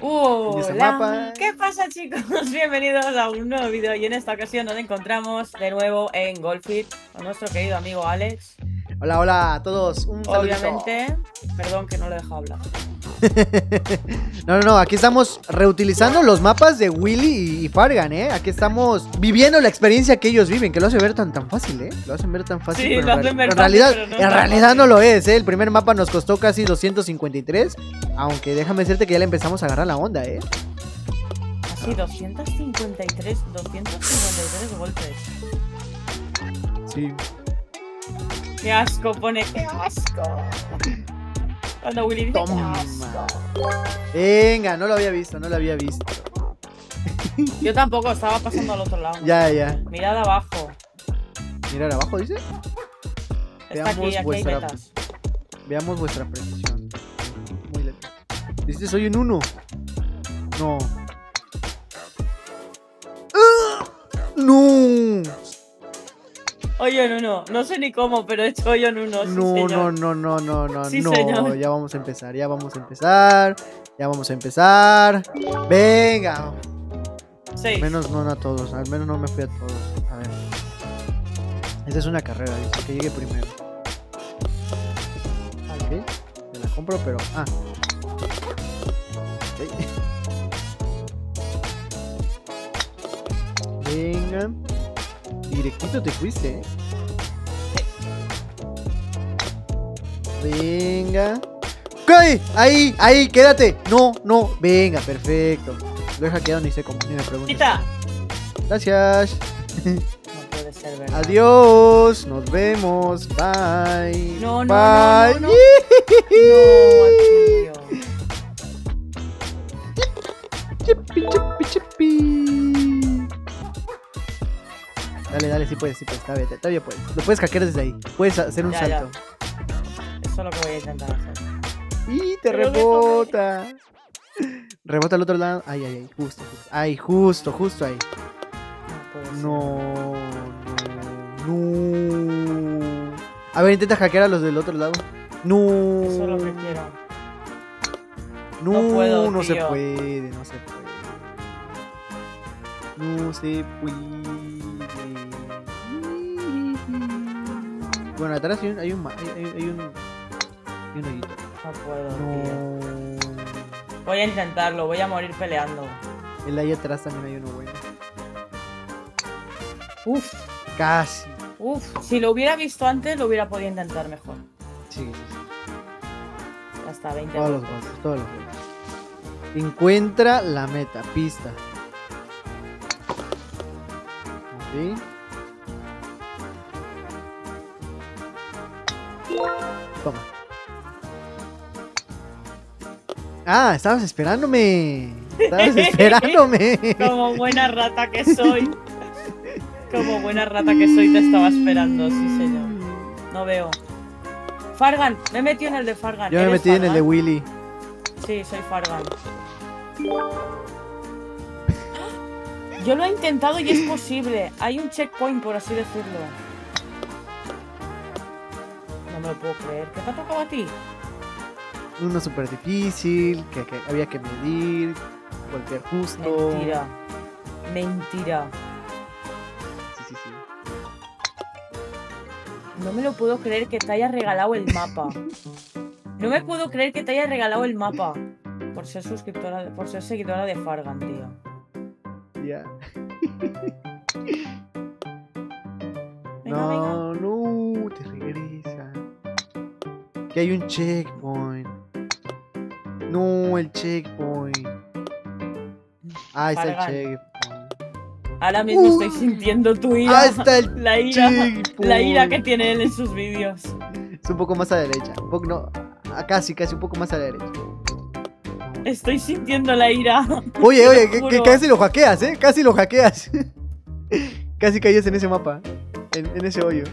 Hola. ¿Qué pasa, chicos? Bienvenidos a un nuevo video y en esta ocasión nos encontramos de nuevo en Golfit con nuestro querido amigo Alex. Hola, hola a todos. Un saludo. Obviamente, perdón que no lo he dejado hablar. No, aquí estamos reutilizando los mapas de Willy y Fargan, ¿eh? Aquí estamos viviendo la experiencia que ellos viven, que lo hace ver tan fácil, ¿eh? Lo hacen ver tan fácil, sí, pero en realidad no lo es, ¿eh? El primer mapa nos costó casi 253, aunque déjame decirte que ya le empezamos a agarrar la onda, ¿eh? Así, 253 golpes. Sí. ¡Qué asco! Pone, ¡qué asco! Cuando Willy dice, ¡toma! Venga, no lo había visto. Yo tampoco, estaba pasando al otro lado. Ya. Mirad abajo. ¿Mirar abajo, dice? Está aquí, aquí hay metas. Veamos vuestra precisión. Muy lenta. Dice, soy un 1. No. ¡Ah! ¡No! Hoyo en uno, no sé ni cómo, pero he hecho hoyo en uno. No, ya vamos a empezar. Venga. Seis. Al menos no a todos, al menos no me fui a todos. A ver. Esta es una carrera, dice que llegue primero. Ok, me la compro, pero... Ah. Ok. Venga. Directito te fuiste, ¿eh? Venga. ¡Ay! Ahí, quédate. No. Venga, perfecto. Lo he hackeado, ni sé cómo, ni me pregunto. ¡Quita! Gracias. No puede ser, ¿verdad? Adiós. Nos vemos. Bye. No. No, chupi, chupi, chupi. Dale, sí puedes, todavía puedes. Lo puedes hackear desde ahí, puedes hacer un salto. Ya. Eso es lo que voy a intentar hacer. ¡Y te rebota! Rebota al otro lado. Ay, justo. Ay, justo ahí. No. A ver, intenta hackear a los del otro lado. No. Eso es lo que quiero. No se puede. Bueno, atrás hay un hoyito. No puedo, tío. Voy a intentarlo, voy a morir peleando. El ahí atrás también hay uno bueno. Uf. Casi. Uf, si lo hubiera visto antes, lo hubiera podido intentar mejor. Sí. Ya está, 20 todos minutos. Todos los golpes. Encuentra la meta, pista. Ok. Toma. Ah, estabas esperándome. Como buena rata que soy, te estaba esperando, sí señor. No veo. Fargan, me metí en el de Fargan. Yo me metí en el de Willy. Sí, soy Fargan. Yo lo he intentado y es posible. Hay un checkpoint, por así decirlo. No lo puedo creer. ¿Qué te ha tocado a ti? Uno súper difícil, que había que medir, golpear justo. Mentira. Sí. No me lo puedo creer que te haya regalado el mapa. Por ser suscriptora, por ser seguidora de Fargan, tío. Ya. Venga. Te regreso. Que hay un checkpoint. No, el checkpoint. Ahí está el checkpoint. Ahora mismo estoy sintiendo tu ira. La ira que tiene él en sus vídeos. Es un poco más a la derecha. Casi un poco más a la derecha. Estoy sintiendo la ira. Oye, que casi lo hackeas, ¿eh? Casi lo hackeas. Casi caías en ese mapa. En ese hoyo.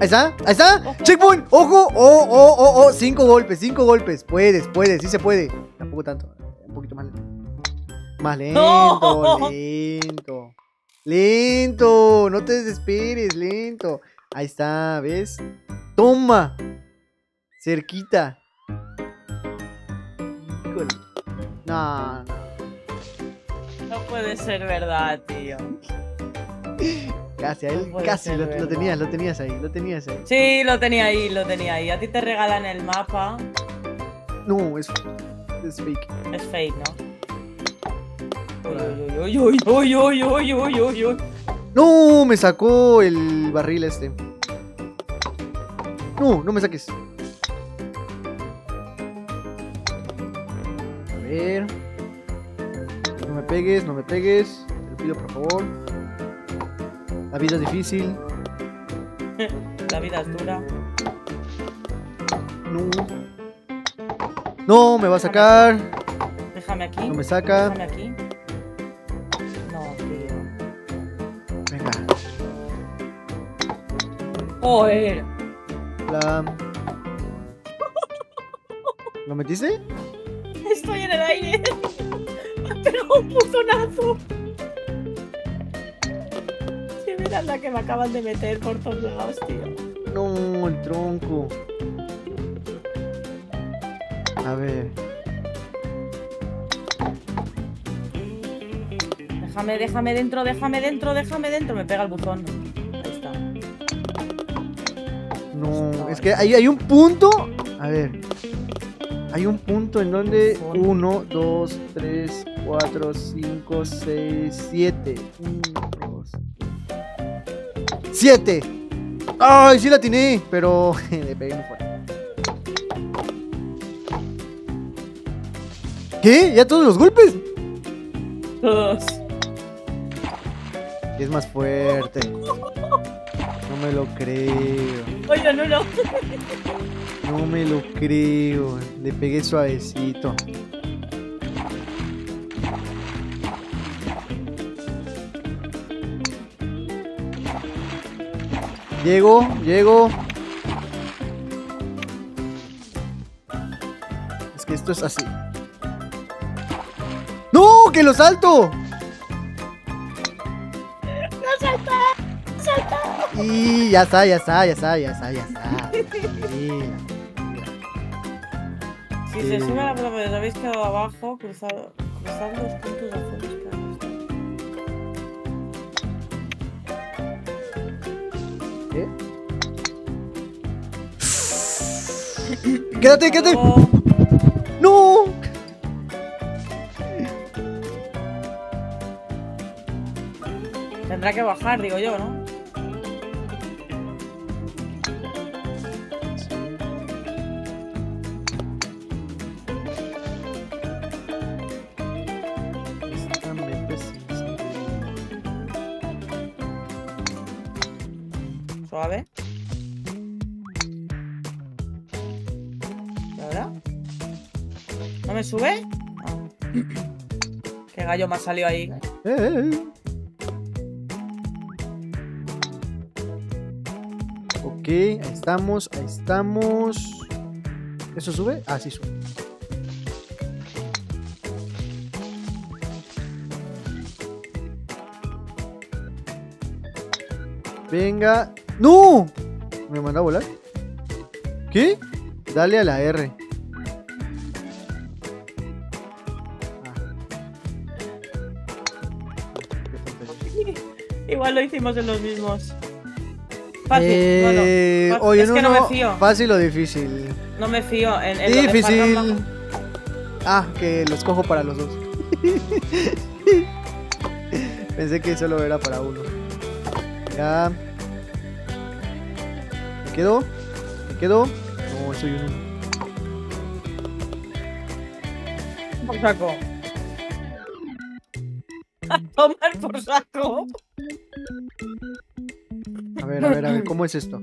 Ahí está. Ojo. Checkpoint. Ojo. Oh. 5 golpes. Puedes. Sí se puede. Tampoco tanto. Un poquito más lento. Lento. No te desesperes. Lento. Ahí está. ¿Ves? Toma. Cerquita. No, no. No puede ser verdad, tío. Casi, no casi lo tenías ahí. Sí, lo tenía ahí. A ti te regalan el mapa. No, es fake. Es fake, ¿no? Uy, uy, uy, uy, uy, uy, uy, uy. No, me sacó el barril este. No, no me saques. A ver. No me pegues, no me pegues. Te lo pido, por favor. La vida es difícil. La vida es dura. No. No, me va a sacar. Déjame aquí. No me saca. Déjame aquí. No, tío. Venga. Joder. ¿Lo metiste? Estoy en el aire. Pero un puzonazo. Sí, mira la que me acaban de meter por todos lados, tío. No, el tronco. A ver. Déjame, déjame dentro. Me pega el buzón. Ahí está. No, es que hay un punto. A ver. Hay un punto en donde 1, 2, 3, 4, 5, 6, 7. 1, 2, 7. ¡Ay, sí la atiné! Pero le pegué muy fuerte. ¿Qué? ¿Ya todos los golpes? Todos. Es más fuerte. No me lo creo. Oye, no, no. No me lo creo. Le pegué suavecito. Llego, llego. Es que esto es así. ¡No! ¡Que lo salto! ¡No salta! ¡No salta! Y ya está. Mira, mira. Si se sube a la plataforma de habéis quedado abajo, cruzar los puntos azules. ¿Qué? ¡Quédate, quédate! ¡No! Tendrá que bajar, digo yo, ¿no? Suave. ¿Y ahora? ¿No me sube? No. Qué gallo me ha salido ahí. Ok, ahí estamos, ahí estamos. ¿Eso sube? Ah, sí sube. Venga. ¡No! ¿Me mandó a volar? ¿Qué? Dale a la R. Ah. Igual lo hicimos en los mismos. Fácil, no. Oye, es que no me fío. Fácil o difícil. No me fío. En difícil. Ah, que los cojo para los dos. Pensé que solo era para uno. Ya. ¿Me quedo? ¿Me quedo? No, soy uno. Por saco. A tomar por saco. A ver, ¿cómo es esto?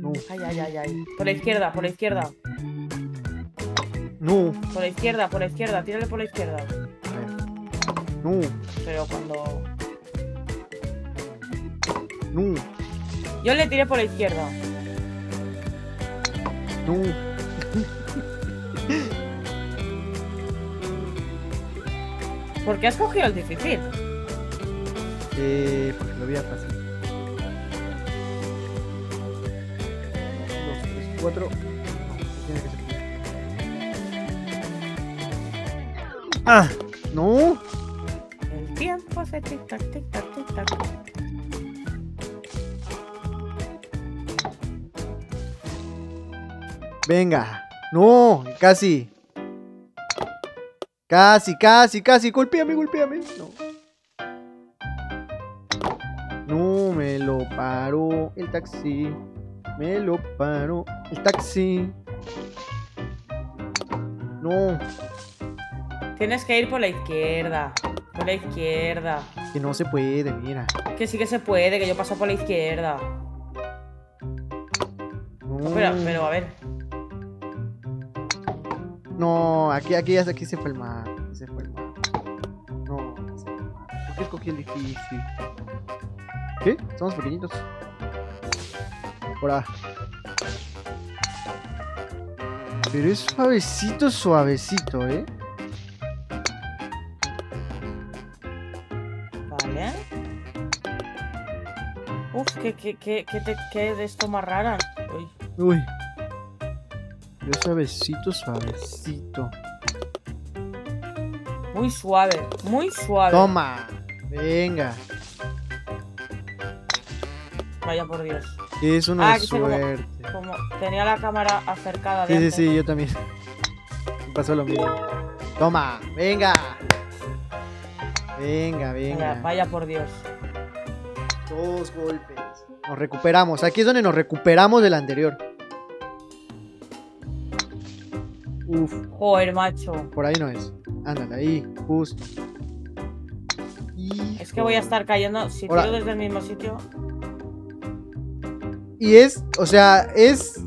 No. Ay. Por la izquierda. No. Por la izquierda, tírale por la izquierda. A ver. No. Pero cuando... No. Yo le tiré por la izquierda. No. ¿Por qué has cogido el difícil? Porque lo voy a pasar. 4 ¡Ah! ¡No! El tiempo hace tic-tac, tic-tac, tic-tac. Venga. ¡No! Casi. Casi, casi, casi. Golpéame, golpéame. No. No me lo paró el taxi. Me lo paró el taxi. No. Tienes que ir por la izquierda. Por la izquierda. Que no se puede, mira. Que sí que se puede, que yo paso por la izquierda. No. No, pero a ver. No, aquí se fue el mar. Aquí se fue el mar. No, aquí se fue el mar. ¿Por qué escogí el difícil? ¿Qué? Somos pequeñitos. Por ahí. Pero es suavecito, suavecito, ¿eh? Vale. Uf, qué de esto más rara. Uy. Uy. Pero suavecito, suavecito. Muy suave, muy suave. Toma. Venga. Vaya por Dios. Es una suerte. Como tenía la cámara acercada. Sí, antes. Sí, yo también. Me pasó lo mismo. Toma, venga. Venga, venga. Vaya por Dios. Dos golpes. Nos recuperamos. Aquí es donde nos recuperamos del anterior. Uf. Joder, macho. Por ahí no es. Ándale, ahí, justo. Hijo. Es que voy a estar cayendo. Si tiro desde el mismo sitio. Y es, o sea, es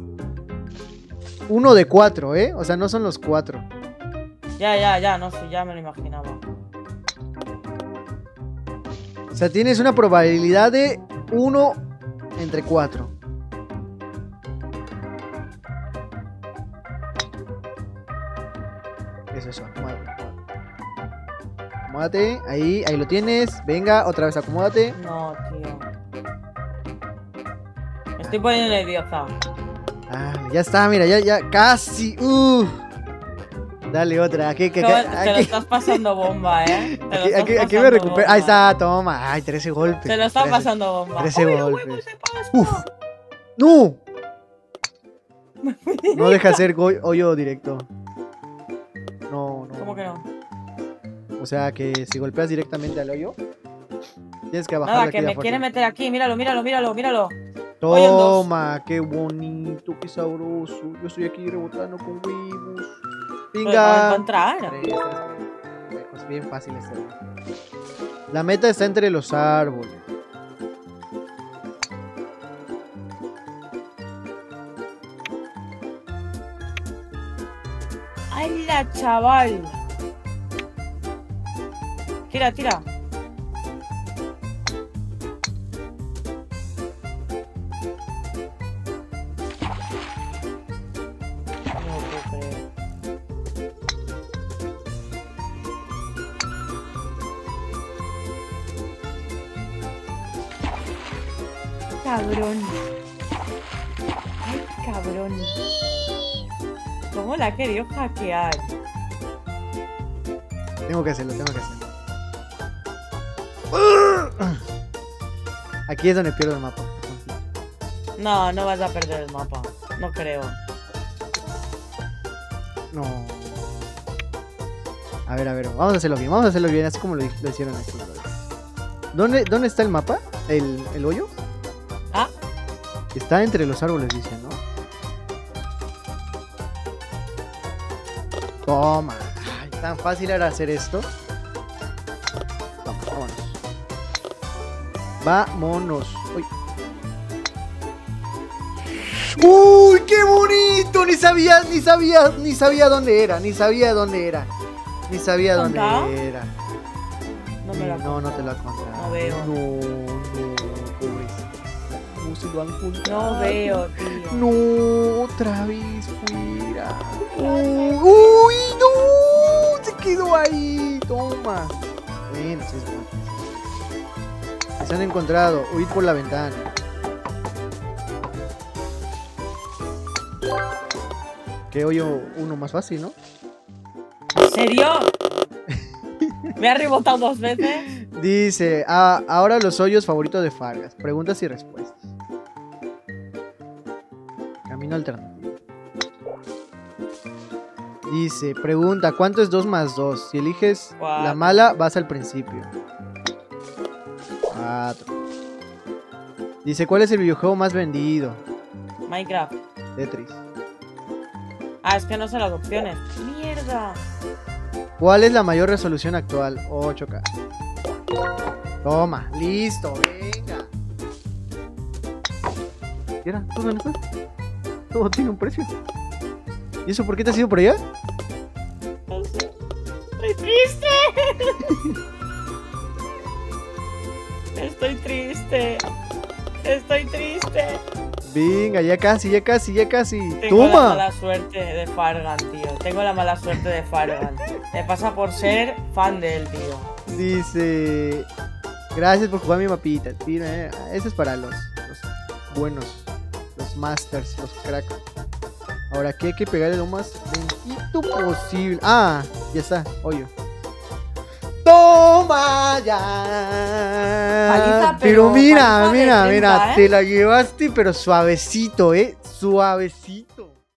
uno de cuatro, ¿eh? O sea, no son los cuatro. Ya, no sé, ya me lo imaginaba. O sea, tienes una probabilidad de 1 entre 4. Eso, acomódate. Ahí lo tienes. Venga, otra vez acomódate. No, tío. Estoy poniendo nerviosa. Ah, ya está, mira, ya, casi. Dale otra. Te lo estás pasando bomba, ¿eh? Aquí me recupero. Ahí está, toma. Ay, 13 golpes. Te lo estás pasando bomba. 13 golpes. Uf. ¡No! No deja hacer hoyo directo. No, no. ¿Cómo que no? O sea, que si golpeas directamente al hoyo, tienes que abajar. Nada, que me quiere meter aquí. Míralo, míralo, míralo, míralo. Toma, qué bonito, qué sabroso. Yo estoy aquí rebotando con huevos. Pinga. Encontrar. Es bien fácil este. La meta está entre los árboles. ¡Hala, chaval! Tira, tira. Cabrón. Ay, cabrón. ¿Cómo la ha querido hackear? Tengo que hacerlo, tengo que hacerlo. Aquí es donde pierdo el mapa. No, no vas a perder el mapa. No creo. No. A ver, vamos a hacerlo bien. Vamos a hacerlo bien, así como lo hicieron aquí. ¿Dónde está el mapa? ¿El hoyo? Está entre los árboles, dicen, ¿no? Toma. Ay, tan fácil era hacer esto. Vamos, vámonos. Uy. ¡Uy, qué bonito! Ni sabía dónde era. Ni sabía dónde era. No me la no te lo he contado. No veo. No veo, tío. No, otra vez fuera. Uy, no. Se quedó ahí. Toma. Bien, sí, se han encontrado. Huir por la ventana. Que hoyo uno más fácil, ¿no? ¿En serio? Me ha rebotado dos veces. Dice, ahora los hoyos favoritos de Fargas. Preguntas y respuestas. Camino alternativo. Dice, pregunta, ¿cuánto es 2 más 2? Si eliges la mala, vas al principio. 4. Dice, ¿cuál es el videojuego más vendido? Minecraft. Tetris. Ah, es que no sé las opciones. ¡Mierda! ¿Cuál es la mayor resolución actual? 8K. Toma, listo, venga. Mira, todo en todo tiene un precio. ¿Y eso por qué te has ido por allá? No sé. ¡Estoy triste! Estoy triste. Estoy triste. Venga, ya casi, ya casi, ya casi. Tengo la mala suerte de Fargan, tío. Tengo la mala suerte de Fargan. Me pasa por ser fan de él, tío. Dice... Gracias por jugar mi mapita. Mira, ese es para los buenos. Los masters, los cracks. Ahora que hay que pegarle lo más lentito posible. Ah, ya está, hoyo. Toma ya. Paliza, pero mira, mira, mira, te la llevaste, pero suavecito, suavecito.